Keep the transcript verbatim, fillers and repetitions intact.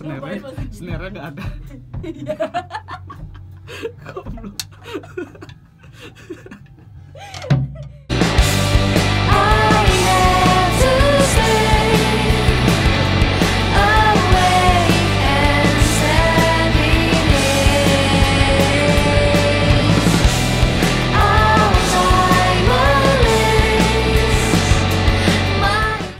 Senere, senere gak ada. Goblok.